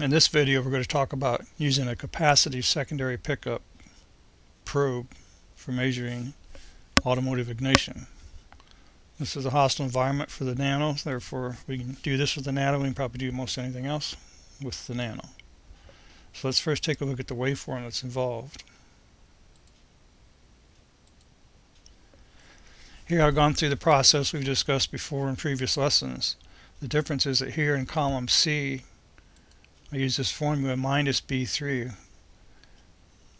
In this video we're going to talk about using a capacitive secondary pickup probe for measuring automotive ignition. This is a hostile environment for the nano, therefore we can do this with the nano. We can probably do most anything else with the nano. So let's first take a look at the waveform that's involved. Here I've gone through the process we've discussed before in previous lessons. The difference is that here in column C I use this formula minus B3, and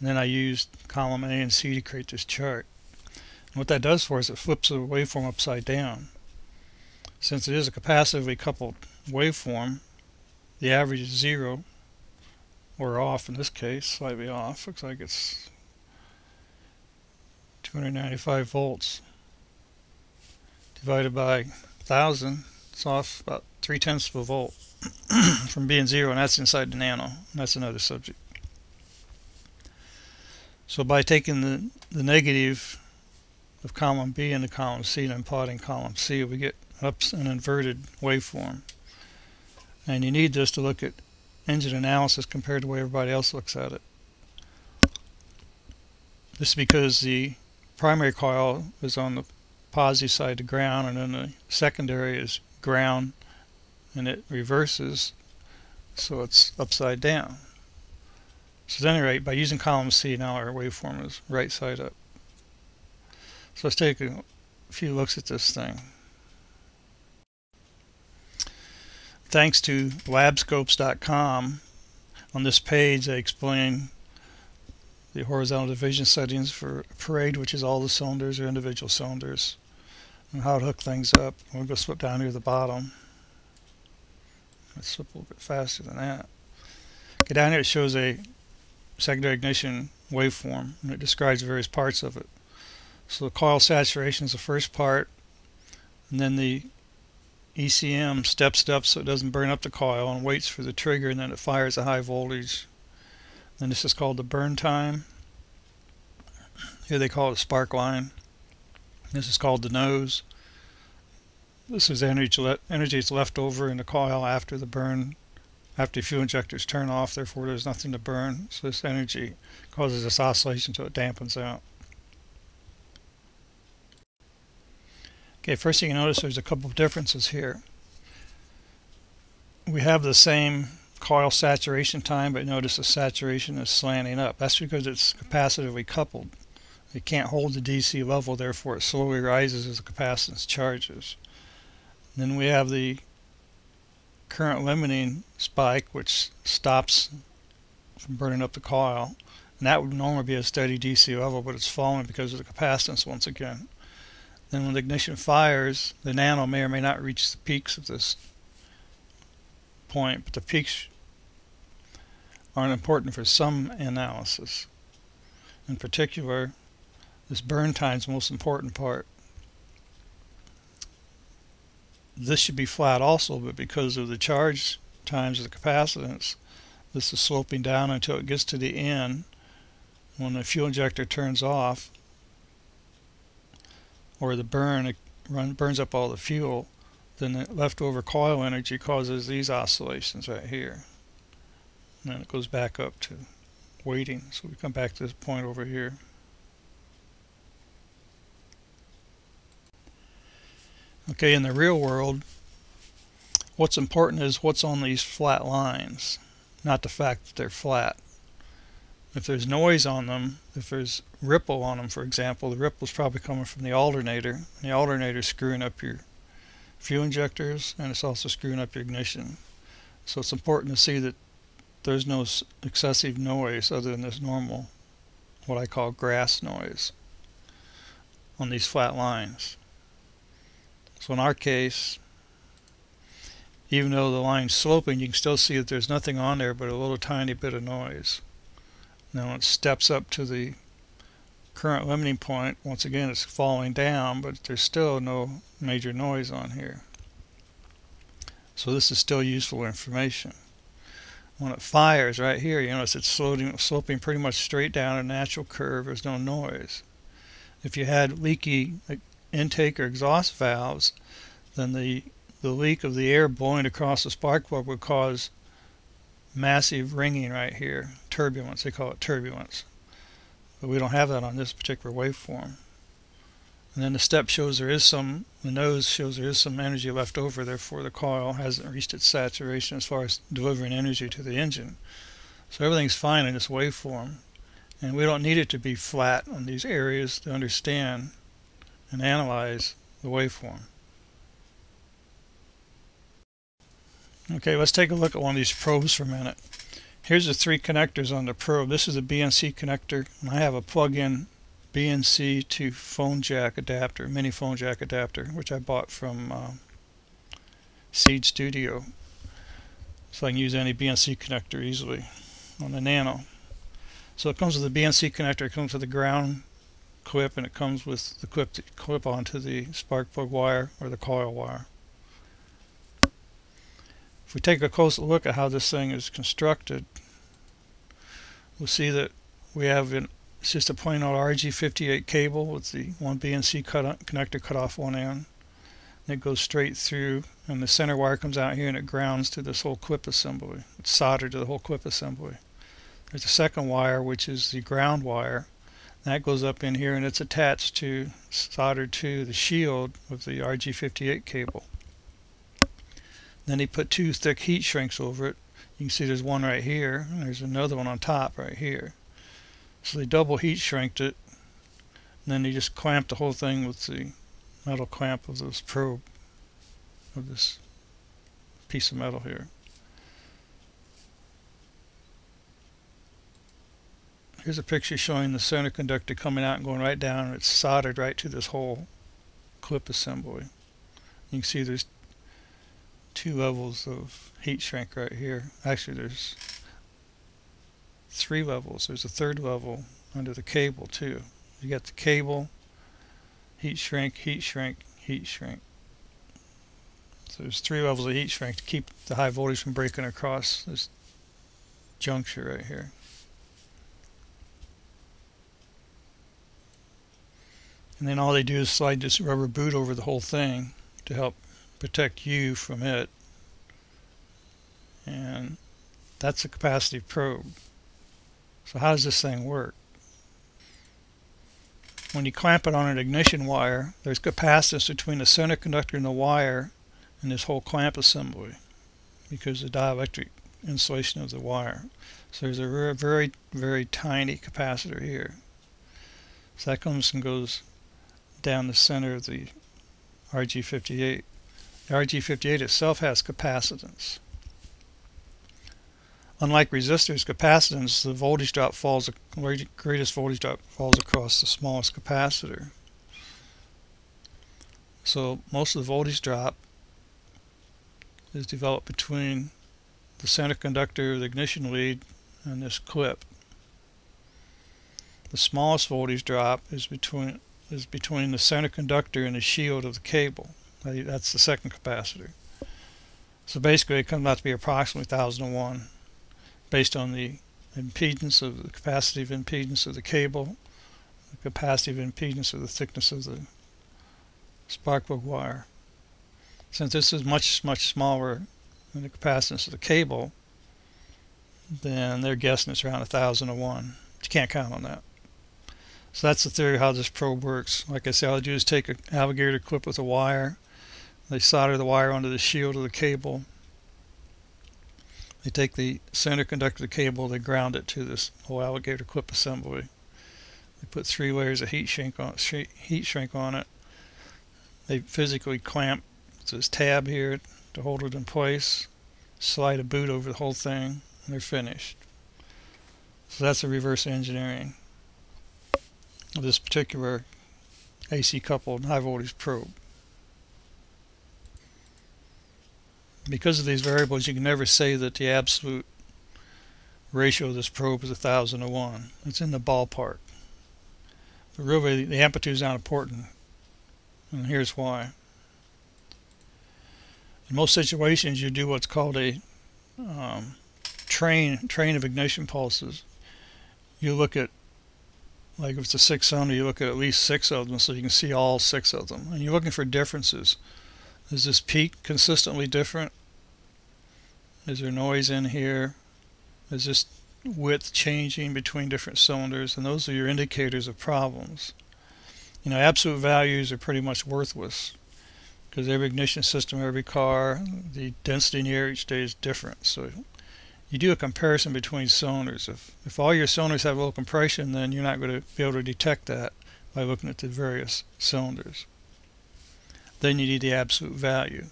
then I used column A and C to create this chart. And what that does for us, it flips the waveform upside down. Since it is a capacitively coupled waveform, the average is zero, or off in this case, slightly off. Looks like it's 295 volts divided by 1,000. It's off about 3/10 of a volt from being zero, and that's inside the nano, and that's another subject. So by taking the negative of column B into column C and then plotting column C, we get an inverted waveform. And you need this to look at engine analysis compared to the way everybody else looks at it. This is because the primary coil is on the positive side to ground, and then the secondary is ground, and it reverses, so it's upside down. So at any rate, by using column C, now our waveform is right side up. So let's take a few looks at this thing. Thanks to labscopes.com, on this page I explain the horizontal division settings for a parade, which is all the cylinders or individual cylinders, and how to hook things up. We'll go slip down here to the bottom. Let's slip a little bit faster than that. Okay, down here it shows a secondary ignition waveform, and it describes the various parts of it. So the coil saturation is the first part, and then the ECM steps it up so it doesn't burn up the coil and waits for the trigger, and then it fires a high voltage. Then this is called the burn time. Here they call it a spark line. This is called the nose. This is energy that's left over in the coil after the burn, after the fuel injectors turn off, therefore there's nothing to burn. So this energy causes this oscillation until it dampens out. Okay, first thing you notice, there's a couple of differences here. We have the same coil saturation time, but notice the saturation is slanting up. That's because it's capacitively coupled. It can't hold the DC level, therefore it slowly rises as the capacitance charges. Then we have the current limiting spike, which stops from burning up the coil, and that would normally be a steady DC level, but it's falling because of the capacitance once again. Then when the ignition fires, the nano may or may not reach the peaks of this point, but the peaks aren't important for some analysis. In particular, this burn time is the most important part. This should be flat also, but because of the charge times of the capacitance, this is sloping down until it gets to the end. When the fuel injector turns off, or the burn, it burns up all the fuel, then the leftover coil energy causes these oscillations right here. And then it goes back up to waiting. So we come back to this point over here. Okay, in the real world, what's important is what's on these flat lines, not the fact that they're flat. If there's noise on them, if there's ripple on them, for example, the ripple's probably coming from the alternator. And the alternator's screwing up your fuel injectors, and it's also screwing up your ignition. So it's important to see that there's no excessive noise other than this normal, what I call grass noise, on these flat lines. So in our case, even though the line's sloping, you can still see that there's nothing on there but a little tiny bit of noise. Now when it steps up to the current limiting point, once again it's falling down, but there's still no major noise on here. So this is still useful information. When it fires right here, you notice it's sloping pretty much straight down a natural curve. There's no noise. If you had leaky intake or exhaust valves, then the leak of the air blowing across the spark plug would cause massive ringing right here, turbulence, they call it turbulence, but we don't have that on this particular waveform. And then the step shows there is some, the nose shows there is some energy left over, therefore the coil hasn't reached its saturation as far as delivering energy to the engine. So everything's fine in this waveform, and we don't need it to be flat on these areas to understand and analyze the waveform. Okay, let's take a look at one of these probes for a minute. Here's the three connectors on the probe. This is a BNC connector, and I have a plug-in BNC to phone jack adapter, mini phone jack adapter, which I bought from Seed Studio, so I can use any BNC connector easily on the Nano. So it comes with the BNC connector, it comes with the ground clip, and it comes with the clip that you clip onto the spark plug wire or the coil wire. If we take a closer look at how this thing is constructed, we'll see that we have an it's just a plain old RG58 cable with the one BNC connector cut off one end. And it goes straight through, and the center wire comes out here and it grounds to this whole clip assembly. It's soldered to the whole clip assembly. There's a second wire, which is the ground wire. And that goes up in here and it's attached to, soldered to the shield of the RG58 cable. Then he put two thick heat shrinks over it. You can see there's one right here, and there's another one on top right here. So they double heat shrinked it, and then they just clamped the whole thing with the metal clamp of this probe, of this piece of metal here. Here's a picture showing the center conductor coming out and going right down, and it's soldered right to this whole clip assembly. You can see there's two levels of heat shrink right here. Actually, there's three levels. There's a third level under the cable too. You got the cable, heat shrink, heat shrink, heat shrink. So there's three levels of heat shrink to keep the high voltage from breaking across this juncture right here. And then all they do is slide this rubber boot over the whole thing to help protect you from it. And that's a capacitive probe. So how does this thing work? When you clamp it on an ignition wire, there's capacitance between the center conductor and the wire and this whole clamp assembly because of the dielectric insulation of the wire. So there's a very, very tiny capacitor here. So that comes and goes down the center of the RG58. The RG58 itself has capacitance. Unlike resistors, capacitance, the voltage drop falls, the greatest voltage drop falls across the smallest capacitor. So most of the voltage drop is developed between the center conductor, the ignition lead, and this clip. The smallest voltage drop is between the center conductor and the shield of the cable. That's the second capacitor. So basically it comes out to be approximately 1001. Based on the impedance of the capacitive impedance of the cable, the capacitive impedance of the thickness of the spark plug wire. Since this is much, much smaller than the capacitance of the cable, then they're guessing it's around 1001. But you can't count on that. So that's the theory of how this probe works. Like I said, all I do is take an alligator clip with a wire. They solder the wire onto the shield of the cable. They take the center conductor of the cable, they ground it to this whole alligator clip assembly. They put three layers of heat shrink on it. They physically clamp this tab here to hold it in place, slide a boot over the whole thing, and they're finished. So that's the reverse engineering of this particular AC coupled high voltage probe. Because of these variables, you can never say that the absolute ratio of this probe is 1001. It's in the ballpark. But really, the amplitude is not important. And here's why. In most situations, you do what's called a train of ignition pulses. You look at, like if it's a 6 ohm, you look at least 6 of them so you can see all 6 of them. And you're looking for differences. Is this peak consistently different? Is there noise in here? is just width changing between different cylinders, and those are your indicators of problems. You know, absolute values are pretty much worthless because every ignition system, every car, the density in the air each day is different. So you do a comparison between cylinders. If all your cylinders have low compression, then you're not going to be able to detect that by looking at the various cylinders. Then you need the absolute value.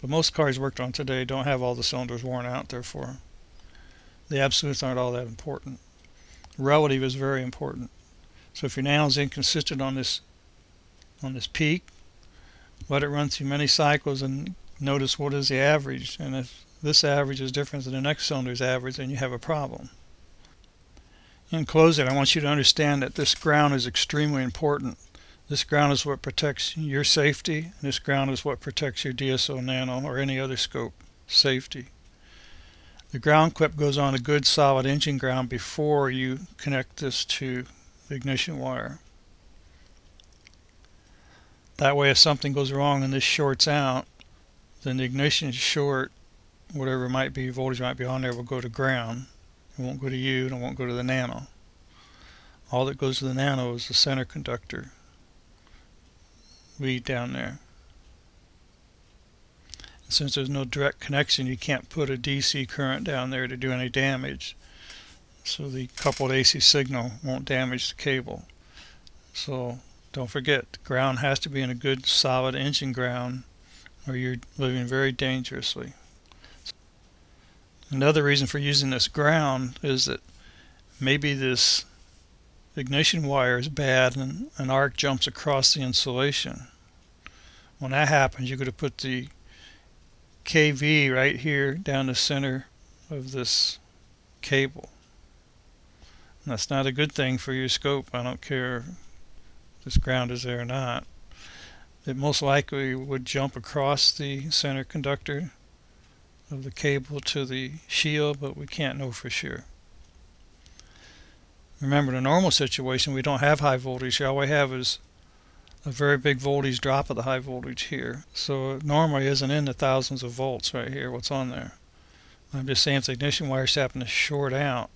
But most cars worked on today don't have all the cylinders worn out, therefore the absolutes aren't all that important. Relative is very important. So if your nano is inconsistent on this peak, let it run through many cycles and notice what is the average, and if this average is different than the next cylinder's average, then you have a problem. In closing, I want you to understand that this ground is extremely important. This ground is what protects your safety, and this ground is what protects your DSO nano or any other scope safety. The ground clip goes on a good solid engine ground before you connect this to the ignition wire. That way, if something goes wrong and this shorts out, then the ignition is short. Whatever might be, voltage might be on there, will go to ground. It won't go to you, and it won't go to the nano. All that goes to the nano is the center conductor lead down there. And since there's no direct connection, you can't put a DC current down there to do any damage. So the coupled AC signal won't damage the cable. So don't forget, the ground has to be in a good solid engine ground or you're living very dangerously. Another reason for using this ground is that maybe this ignition wire is bad and an arc jumps across the insulation. When that happens, you're going to put the KV right here down the center of this cable. And that's not a good thing for your scope. I don't care this ground is there or not. It most likely would jump across the center conductor of the cable to the shield, but we can't know for sure. Remember, in a normal situation, we don't have high voltage. All we have is a very big voltage drop of the high voltage here. So it normally isn't in the thousands of volts right here, what's on there. I'm just saying if the ignition wires happen to short out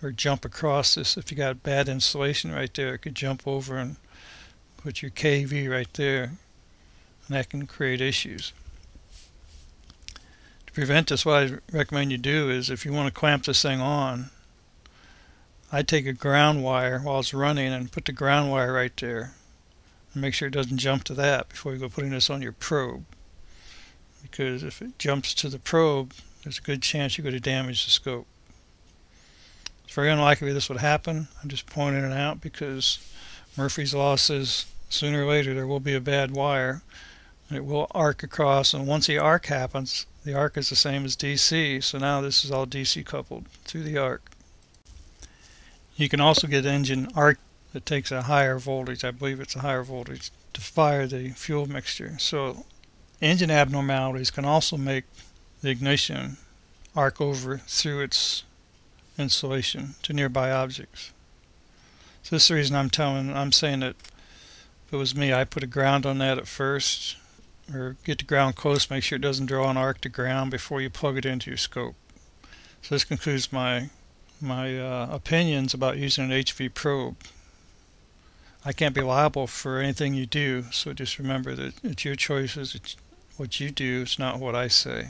or jump across this, if you got bad insulation right there, it could jump over and put your KV right there, and that can create issues. To prevent this, what I recommend you do is, if you want to clamp this thing on, I take a ground wire while it's running and put the ground wire right there and make sure it doesn't jump to that before you go putting this on your probe, because if it jumps to the probe, there's a good chance you're going to damage the scope. It's very unlikely this would happen. I'm just pointing it out because Murphy's law says sooner or later there will be a bad wire and it will arc across, and once the arc happens, the arc is the same as DC, so now this is all DC coupled through the arc. You can also get engine arc that takes a higher voltage, I believe it's a higher voltage, to fire the fuel mixture. So engine abnormalities can also make the ignition arc over through its insulation to nearby objects. So this is the reason I'm saying that if it was me, I put a ground on that at first, or get the ground close, make sure it doesn't draw an arc to ground before you plug it into your scope. So this concludes my opinions about using an HV probe. I can't be liable for anything you do, so just remember that it's your choices, it's what you do, it's not what I say.